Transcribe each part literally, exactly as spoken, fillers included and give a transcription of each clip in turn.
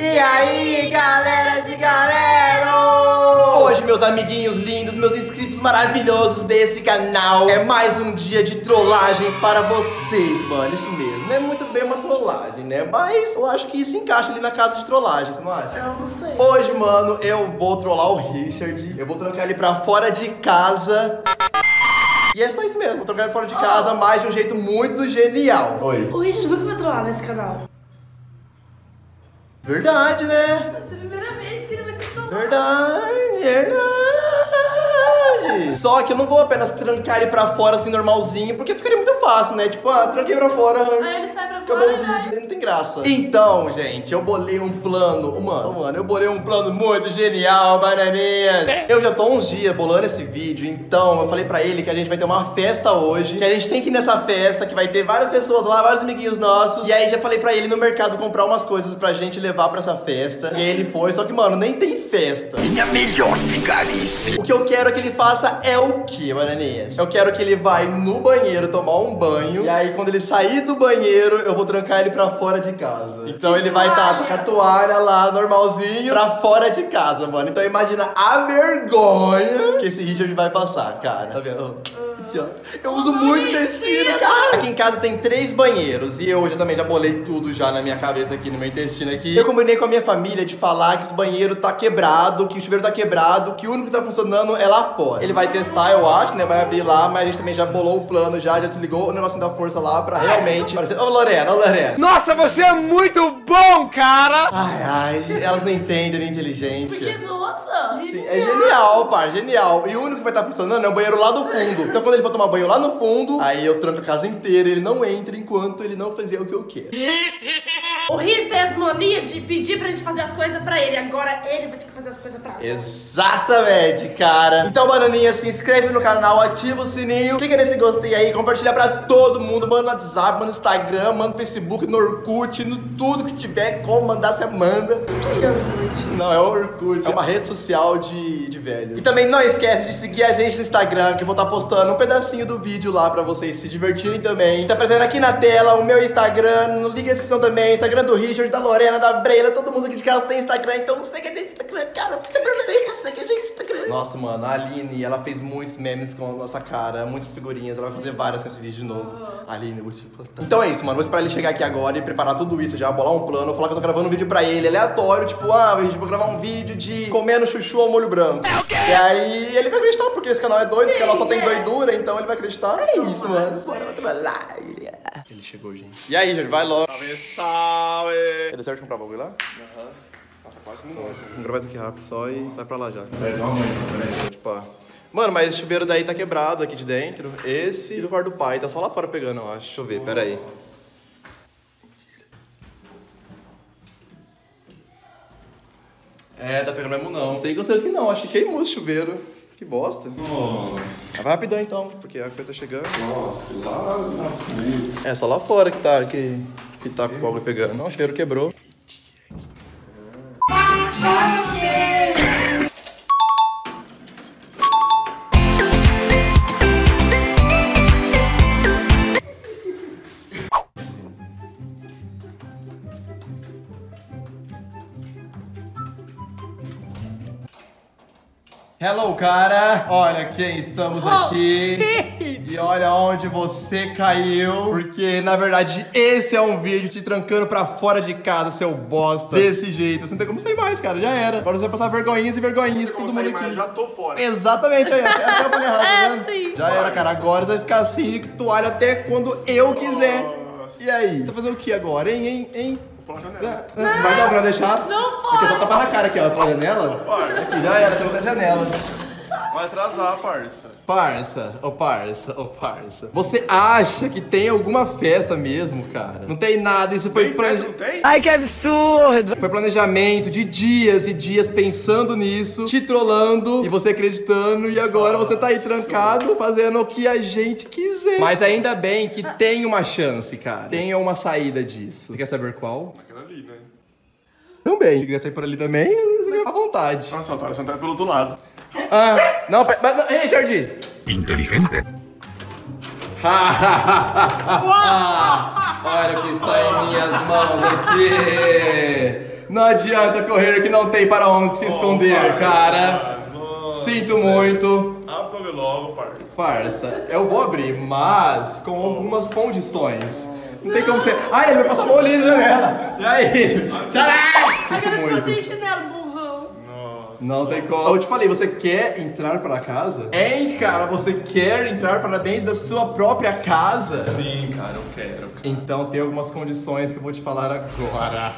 E aí, galeras e galera! Hoje, meus amiguinhos lindos, meus inscritos maravilhosos desse canal, é mais um dia de trollagem para vocês, mano. Isso mesmo, não é muito bem uma trollagem, né? Mas eu acho que isso encaixa ali na casa de trollagem, você não acha? Eu não sei. Hoje, mano, eu vou trollar o Richard. Eu vou trancar ele pra fora de casa. E é só isso mesmo, vou trancar ele fora de casa, oh. Mas de um jeito muito genial. Oi. O Richard nunca vai trollar nesse canal. Verdade, né? Vai ser a primeira vez que ele vai ser trollado. Verdade, verdade. Só que eu não vou apenas trancar ele pra fora assim, normalzinho, porque ficaria muito fácil, né? Tipo, ah, tranquei pra fora. Aí ele sai pra fora, né? Ele não tem graça. Então, gente, eu bolei um plano. Oh, mano, oh, mano, eu bolei um plano muito genial, bananinhas. Eu já tô uns dias bolando esse vídeo, então eu falei pra ele que a gente vai ter uma festa hoje, que a gente tem que ir nessa festa, que vai ter várias pessoas lá, vários amiguinhos nossos. E aí já falei pra ele no mercado comprar umas coisas pra gente levar pra essa festa. E aí ele foi, só que, mano, nem tem festa. Minha melhor vigarice. O que eu quero que ele faça é o que, bananinhas? Eu quero que ele vá no banheiro tomar um banho, e aí quando ele sair do banheiro, eu vou trancar ele pra fora de casa. Então ele vai estar com a toalha lá, normalzinho, pra fora de casa, mano. Então imagina a vergonha que esse Richard vai passar, cara. Tá vendo? Aqui, ó. Eu uso muito intestino, cara. Aqui em casa tem três banheiros, e eu hoje também já bolei tudo já na minha cabeça aqui, no meu intestino aqui. Eu combinei com a minha família de falar que os banheiros tá quebrado, que o chuveiro tá quebrado, que o único que tá funcionando é lá fora. Ele vai testar, eu acho, né? Vai abrir lá, mas a gente também já bolou o plano, já, já desligou o negocinho da força lá pra realmente parecer... Ô, Lorena, ô, Lorena. Nossa, você é muito bom, cara! Ai, ai, elas não entendem a minha inteligência. Porque, nossa! Sim, é genial, pá, genial. E o único que vai estar funcionando é o banheiro lá do fundo. Então, quando ele for tomar banho lá no fundo, aí eu tranco a casa inteira, ele não entra enquanto ele não fazer o que eu quero. O Richard tem as manias de pedir pra gente fazer as coisas pra ele. Agora ele vai ter que fazer as coisas pra nós. Exatamente, cara. Então, bananinha, se inscreve no canal, ativa o sininho, clica nesse gostei aí, compartilha pra todo mundo. Manda no WhatsApp, manda no Instagram, manda no Facebook, no Orkut, no tudo que tiver. Como mandar, você manda. O que é Orkut? Não, é Orkut. É uma rede social de, de velho. E também não esquece de seguir a gente no Instagram, que eu vou estar postando um pedacinho do vídeo lá pra vocês se divertirem também. Tá aparecendo aqui na tela o meu Instagram, no link na descrição também, Instagram do Richard, da Lorena, da Breila, todo mundo aqui de casa tem Instagram, então você que tem Instagram, cara, porque Instagram não tem, você que tem Instagram. Nossa, mano, a Aline, ela fez muitos memes com a nossa cara, muitas figurinhas, ela vai fazer várias com esse vídeo de novo. Oh. Aline, eu vou te botar. Então é isso, mano, vou esperar ele chegar aqui agora e preparar tudo isso, já bolar um plano, falar que eu tô gravando um vídeo pra ele, aleatório, tipo, ah, a gente vai gravar um vídeo de comendo chuchu ao molho branco. É o quê? E aí ele vai acreditar, porque esse canal é doido, esse canal só tem doidura, então ele vai acreditar. É isso, oh, mano. Bora, vai trabalhar. Ele chegou, gente. E aí, Richard, vai logo. Salve, salve! Deu certo comprar o bagulho lá? Aham. Uhum. Nossa, quase não. Vamos gravar isso aqui rápido só e vai pra lá já. Vai dar uma mãe, tipo, mano, mas o chuveiro daí tá quebrado aqui de dentro. Esse do quarto do pai tá só lá fora pegando, eu acho. Deixa eu ver, pera aí. É, tá pegando mesmo não. Sei que eu sei que não, acho que queimou o chuveiro. Que bosta. Nossa. Vai rapidão então, porque a coisa tá chegando. Nossa, que lá. É só lá fora que tá, que, que tá com o algo pegando. Não, o cheiro quebrou. Hello, cara! Olha quem estamos oh, aqui shit. E olha onde você caiu. Porque, na verdade, esse é um vídeo te trancando pra fora de casa, seu bosta. Desse jeito, você não tem como sair mais, cara, já era. Agora você vai passar vergonhinhas e vergonhinhas, todo mundo aqui mais, já tô fora. Exatamente, aí, até, até eu falei errado, é, né? Sim. Já era, cara, agora você vai ficar assim de toalha até quando eu quiser. Nossa. E aí? Você vai fazer o que agora, hein, hein, hein? Pela janela. Não, não, mas não, pra deixar? Não pode! Porque eu vou tapar na cara aqui, ó. Pela janela? Não aqui, já era, pela janela. Vai atrasar, parça. Parça, ô oh, parça, ô oh, parça. Você acha que tem alguma festa mesmo, cara? Não tem nada, isso foi... Plane... Não tem? Ai, que absurdo! Foi planejamento de dias e dias pensando nisso, te trollando e você acreditando. E agora nossa, você tá aí trancado, fazendo o que a gente quiser. Mas ainda bem que tem uma chance, cara. Tem uma saída disso. Você quer saber qual? Aquela ali, né? Também. Se quiser sair por ali também, você fica à vontade. Nossa, otário, você não tá pelo outro lado. Ah, não, mas... Ei, Jordi! Inteligente. Olha o que está em minhas mãos aqui! Não adianta correr que não tem para onde se esconder, oh, cara. Nossa, sinto muito. Abre logo, parça. Parça, eu vou abrir, mas com algumas condições. Não, não tem como ser. Ai, ele vai passar o olhinho na janela. E aí? Tchau! Agora ficou sem chinelo, burrão. Nossa. Não tem como. Eu te falei, você quer entrar para casa? Hein, cara, você quer entrar para dentro da sua própria casa? Sim, cara, eu quero. Cara. Então tem algumas condições que eu vou te falar agora.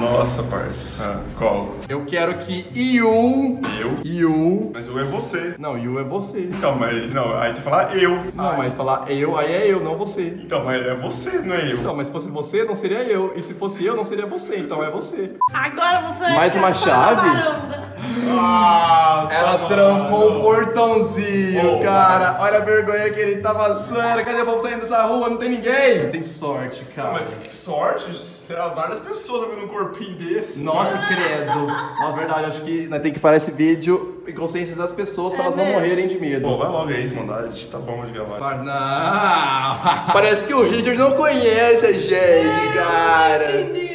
Nossa, parça. Ah, qual? Eu quero que you. Eu? You. Mas eu é você. Não, you é você. Então, mas. Não, aí tem que falar eu. Não, ai. Mas falar eu, aí é eu, não você. Então, mas é você, não é eu. Não, mas se fosse você, não seria eu. E se fosse eu, não seria você. Então é você. Agora você. Mais uma chave? Ah, ela trancou o portãozinho, oh, cara. Nossa. Olha a vergonha que ele tá passando. Cadê o povo saindo dessa rua? Não tem ninguém. Você tem sorte, cara. Não, mas que sorte? Azar das pessoas vendo um corpinho desse. Nossa, cara. Credo. Na verdade, acho que nós temos que parar esse vídeo em consciência das pessoas é pra elas mesmo não morrerem de medo. Pô, vai logo aí, mandade. Tá bom de gravar. Não. Parece que o Richard não conhece a gente, cara.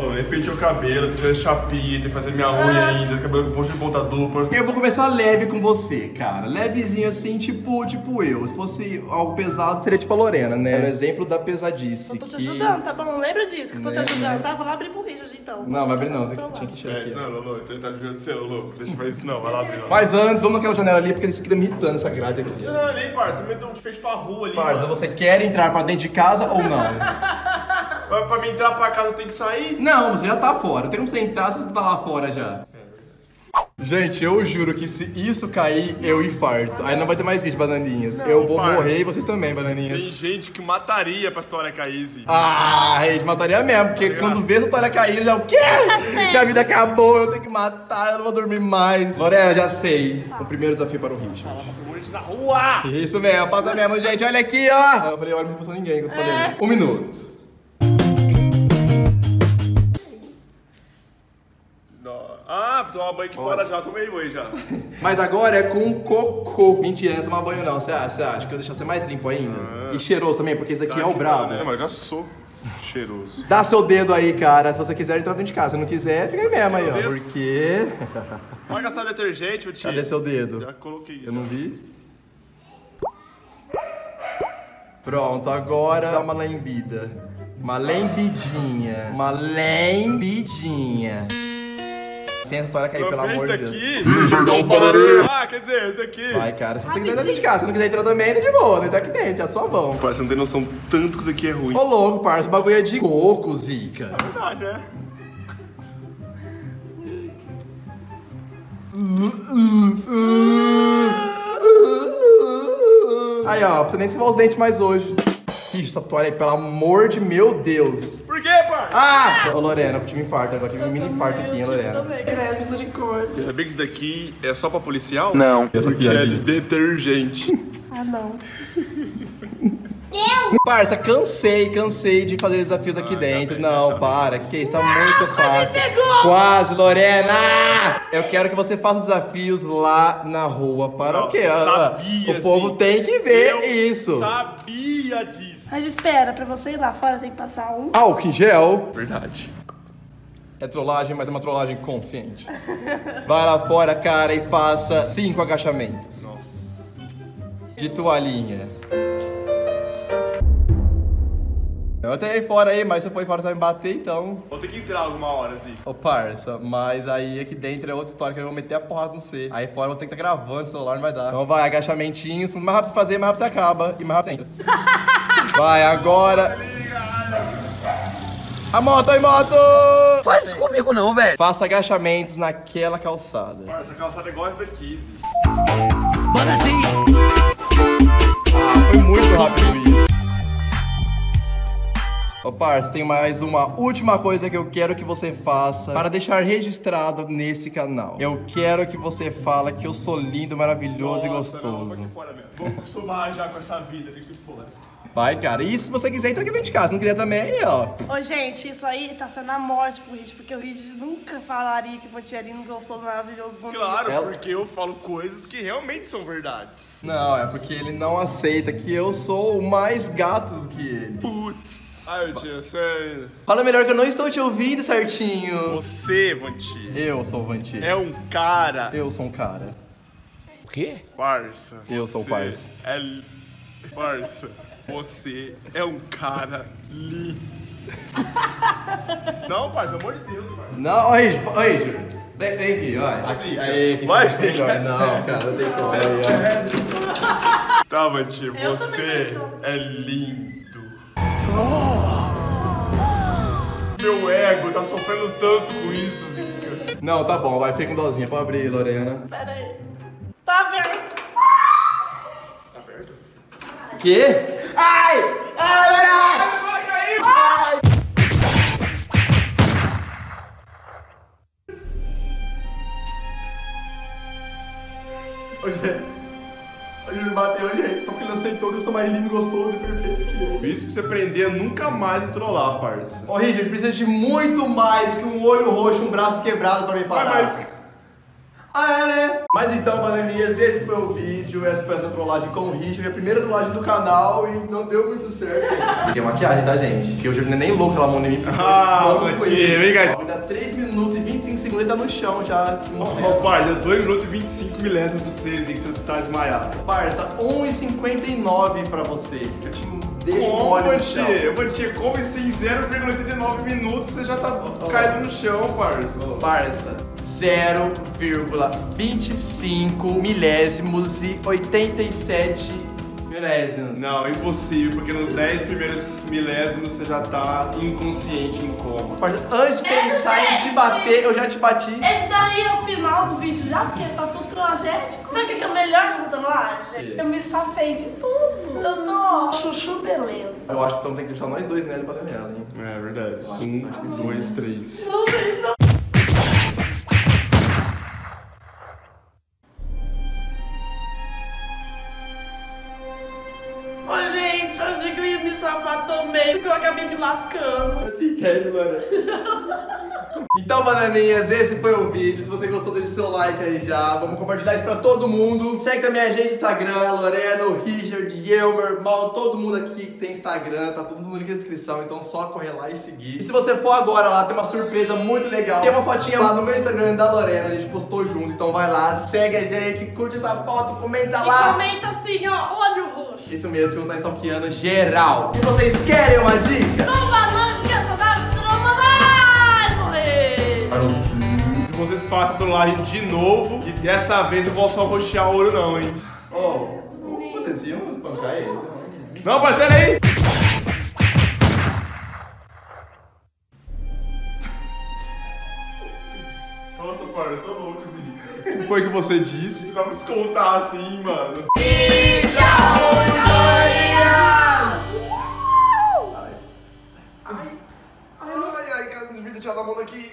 Eu nem pintei o cabelo, tem que fazer chapinha, tem que fazer minha unha ainda, cabelo com ponto de ponta dupla. Eu vou começar leve com você, cara. Levezinho assim, tipo, tipo eu. Se fosse algo pesado, seria tipo a Lorena, né? É. Exemplo da pesadice. Eu tô te que... ajudando, tá bom? Lembra disso que eu tô te ajudando, né? Tá? Vou lá abrir pro Richard, então. Não, vai abrir não, tem, tinha que tirar. É, isso não é louco, então ele tá ajudando você, louco. Deixa eu fazer isso não, vai lá abrir. Mas antes, vamos naquela janela ali, porque eles ficam me irritando essa grade aqui. Não, não, nem, parça, você me deu de frente pra rua ali. Parça, mano, você quer entrar pra dentro de casa ou não? Pra, pra mim entrar pra casa eu tenho que sair? Não, você já tá fora. Tem como você entrar se você tá lá fora já. Gente, eu juro que se isso cair, eu infarto. Aí não vai ter mais vídeo, bananinhas. Não, eu vou parça. morrer e vocês também, bananinhas. Tem gente que mataria pra história caísse. Ah, gente, mataria mesmo. Porque tá quando vê a história cair, já o quê? Já minha vida acabou, eu tenho que matar, eu não vou dormir mais. Lorena, já sei. Tá. O primeiro desafio para o Richard. Na rua! Isso mesmo, passa mesmo, gente. Olha aqui, ó. Eu falei, olha, não passou ninguém que eu tô falando isso. Um minuto. Ah, tomar banho aqui fora já, tomei banho já. Mas agora é com cocô. Mentira, não é tomar banho não, você acha? Você acha que eu vou deixar você mais limpo ainda? Ah, e cheiroso também, porque esse daqui tá é o brabo. Não, mas eu já sou cheiroso. Dá seu dedo aí, cara, se você quiser entrar dentro de casa. Se não quiser, fica aí mesmo aí, ó. Dedo? Porque... Vai gastar detergente, meu tio. Cadê seu dedo? Já coloquei. Eu não vi. Pronto, agora dá uma lambida. Uma lambidinha. Uma lambidinha. Sem a história cair, pelo amor de Deus. Ah, quer dizer, esse daqui. Vai, cara, se você quiser entrar dentro de casa, se não quiser entrar também, tá de boa, né? Tá aqui dentro, é só bom. Parça, não tem noção tanto que isso aqui é ruim. Ô, louco, parça, o bagulho é de coco, zica. É verdade, né? Aí, ó, você nem se lavar os dentes mais hoje. Ixi, essa toalha aí, pelo amor de meu Deus. Por quê, parça? Ah! Ô, Lorena, eu tive um infarto agora, tive um mini infarto aqui, hein, Lorena? Eu também, credo, misericórdia. Você sabia que isso daqui é só pra policial? Não. Essa aqui é de detergente. Ah, não. Parça, cansei, cansei de fazer desafios aqui ah, dentro. Bem, não, para, que que é isso? Tá não, muito fácil. Quase, Lorena! Eu quero que você faça desafios lá na rua. Para o quê? Sabia, o povo sim. tem que ver eu isso. Sabia disso. Mas espera, pra você ir lá fora tem que passar um álcool em gel. Verdade. É trollagem, mas é uma trollagem consciente. Vai lá fora, cara, e faça cinco agachamentos. Nossa. De toalhinha. Eu até ia fora aí, mas se eu for fora você vai me bater, então. Vou ter que entrar alguma hora, assim. Ô, parça, mas aí aqui dentro é outra história que eu vou meter a porrada no C. Aí fora eu vou ter que estar tá gravando, o celular não vai dar. Então vai, agachamentinho, mais rápido você fazer, mais rápido você acaba. E mais rápido você entra. Vai, agora. A moto, aí moto! Faz isso comigo não, velho. Faça agachamentos naquela calçada. Parça, a calçada é igual essa daqui, assim. Bora assim! Foi muito rápido isso. Ô, parça, tem mais uma última coisa que eu quero que você faça para deixar registrado nesse canal. Eu quero que você fala que eu sou lindo, maravilhoso Nossa, e gostoso. Não, aqui fora mesmo. Vamos acostumar já com essa vida aqui fora. Vai, cara. E se você quiser, entra aqui dentro de casa. Se não quiser também, aí, ó. Ô, gente, isso aí tá sendo a morte pro Richard, porque o Richard nunca falaria que você é lindo, gostoso, maravilhoso, bonito. Claro, ela... porque eu falo coisas que realmente são verdades. Não, é porque ele não aceita que eu sou mais gato do que ele. Putz. Ai, tio, sei. Fala melhor que eu não estou te ouvindo certinho. Você, vanthie. Eu sou o vanthie. É um cara. Eu sou um cara. O quê? Parça. Eu sou o parça. É... Parça, você é um cara li. Não, pai, pelo amor de Deus, pai. Não, oi, oi, vem, vem aqui, ó. Assim, aí, vai ver que é sério. Não, cara, não tem como. É sério. Tá, vanthie, você é lindo. Oh. Meu ego tá sofrendo tanto com isso, Zica. Não, tá bom, vai, fica com dozinha. Pode abrir, Lorena. Pera aí. Tá aberto. Tá aberto? Que? Ai! Ai, Lorena! Hoje ele bateu, hoje porque ele aceitou que eu sou mais lindo, gostoso e perfeito que eu. Isso pra você aprender nunca mais e trollar, parça. Ô, Richard, precisa de muito mais que um olho roxo, um braço quebrado pra me parar. Mas, mas... Ah, é, né? Mas então, bananinhas, esse foi o vídeo, essa foi essa trollagem com o Richard, a primeira trollagem do canal e não deu muito certo. Fiquei maquiagem, tá, gente? Porque hoje eu nem louco ela mão em mim. Ah, Vanthie, vem cá. Dá três minutos e vinte e cinco segundos ele tá no chão já. Assim, oh, oh, parça, dois minutos e vinte e cinco milésimos pra vocês, hein, que você tá desmaiado. Parça, um e cinquenta e nove pra você. Eu te deixo mole no chão. Eu vou te comer em zero vírgula oitenta e nove minutos, você já tá oh, caindo no chão, parça. Oh. Parça, zero vírgula vinte e cinco milésimos e oitenta e sete milésimos. Não, é impossível, porque nos dez primeiros milésimos você já tá inconsciente em coma. Antes de pensar é, em te bater, eu já te bati. Esse daí é o final do vídeo já, porque tá tudo tragédico. Sabe o que é o melhor dessa trollagem? Eu me safei de tudo. Eu tô chuchu beleza. Eu acho que então tem que deixar nós dois nela e bater nela, hein? É verdade. Um, ah, dois, três. Não, gente, não. Também, que eu acabei me lascando. Eu te entendo, mano. Então, bananinhas, esse foi o vídeo. Se você gostou, deixa seu like aí já. Vamos compartilhar isso pra todo mundo. Segue também a gente no Instagram, Lorena, Richard, eu, meu irmão, todo mundo aqui que tem Instagram. Tá tudo no link da descrição, então só correr lá e seguir. E se você for agora lá, tem uma surpresa muito legal. Tem uma fotinha lá no meu Instagram da Lorena, a gente postou junto. Então vai lá, segue a gente, curte essa foto, comenta e lá. Comenta assim, ó, olho roxo. Isso mesmo, que eu vou estar stalkeando geral. E vocês querem uma dica? Tô falando que essa da troma vai morrer. Que vocês façam a trollagem de novo. E dessa vez eu vou só roxear o olho não, hein. Oh, vocês iam espancar ele? Não, parceiro aí! Nossa, parceiro, eu sou louco, Zica. O que foi que você disse? Precisava escoltar assim, mano. E tchau, ai, ai, cara, não devia ter tirado a mão daqui.